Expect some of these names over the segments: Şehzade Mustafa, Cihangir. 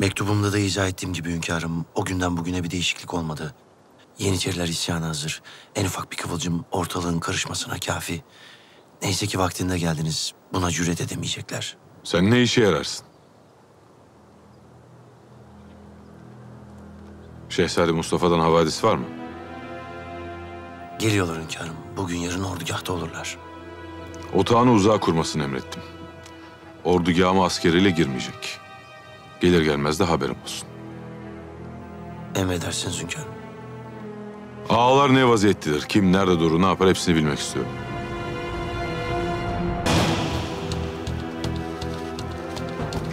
Mektubumda da izah ettiğim gibi hünkârım, o günden bugüne bir değişiklik olmadı. Yeniçeriler isyana hazır. En ufak bir kıvılcım ortalığın karışmasına kafi. Neyse ki vaktinde geldiniz. Buna cüret edemeyecekler. Sen ne işe yararsın? Şehzade Mustafa'dan havadis var mı? Geliyorlar hünkârım. Bugün yarın ordugâhta olurlar. Otağını uzağa kurmasını emrettim. Ordugâhıma askeriyle girmeyecek. Gelir gelmez de haberim olsun. Emredersiniz hünkârım. Ağalar ne vaziyettedir, kim nerede durur, ne yapar hepsini bilmek istiyorum.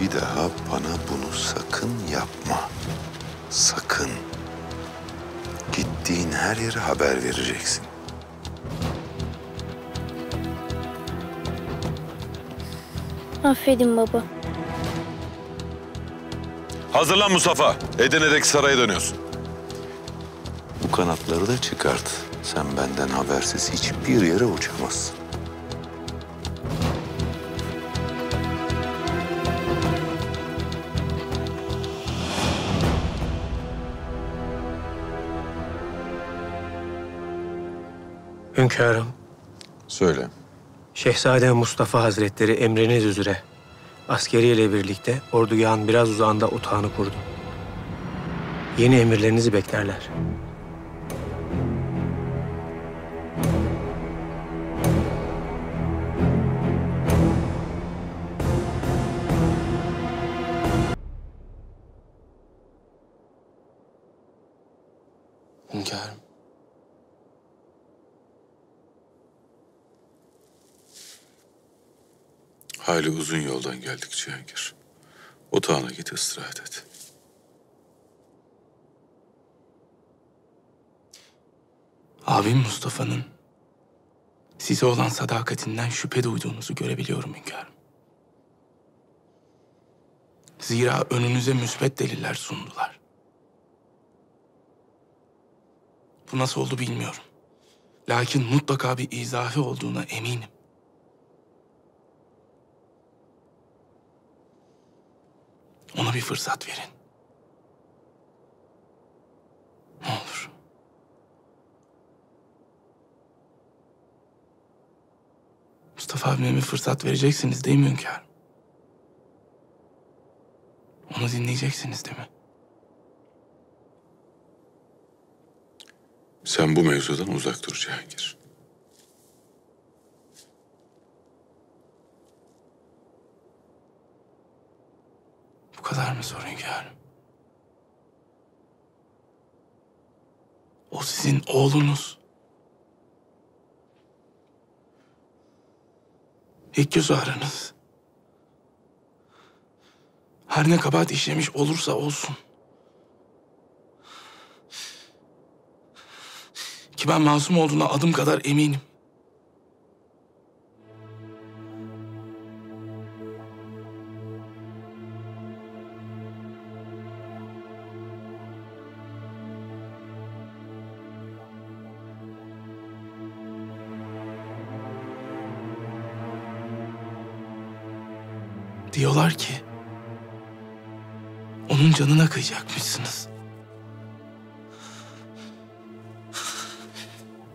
Bir daha bana bunu sakın yapma. Sakın. Gittiğin her yere haber vereceksin. Affedin baba. Hazırlan Mustafa. Edirne'deki saraya dönüyorsun. Bu kanatları da çıkart. Sen benden habersiz hiçbir yere uçamazsın. Hünkârım. Söyle. Şehzade Mustafa Hazretleri emriniz üzere askeriyle birlikte ordugahın biraz uzağında otağını kurdu. Yeni emirlerinizi beklerler. Hünkârım. Hayli uzun yoldan geldik Cihangir. Otağına git istirahat et. Abim Mustafa'nın size olan sadakatinden şüphe duyduğunuzu görebiliyorum hünkârım. Zira önünüze müsbet deliller sundular. Bu nasıl oldu bilmiyorum. Lakin mutlaka bir izahı olduğuna eminim. Ona bir fırsat verin. Ne olur. Mustafa abime bir fırsat vereceksiniz değil mi hünkârım? Onu dinleyeceksiniz değil mi? Sen bu mevzudan uzak dur Cihangir. Bu kadar mı zor hünkârım? O sizin oğlunuz. İlk göz ağrınız. Her ne kabahat işlemiş olursa olsun. Ki ben masum olduğuna adım kadar eminim. Diyorlar ki onun canına kıyacakmışsınız.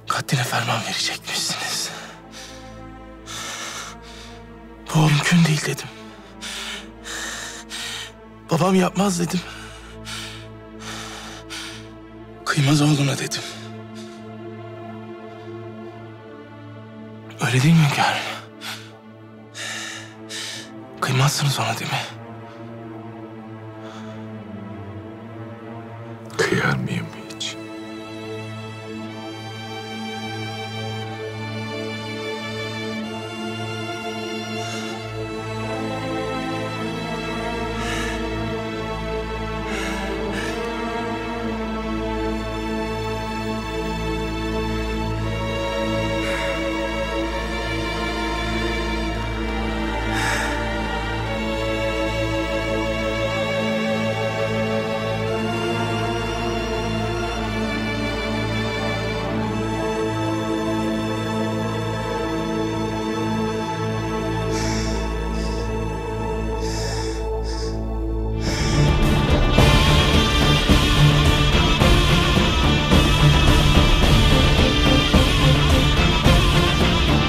Katline ferman verecekmişsiniz. Bu mümkün değil dedim. Babam yapmaz dedim. Kıymaz oğluna dedim. Öyle değil mi hünkârım? Kıymazsınız ona değil mi? Kıyar mıyım?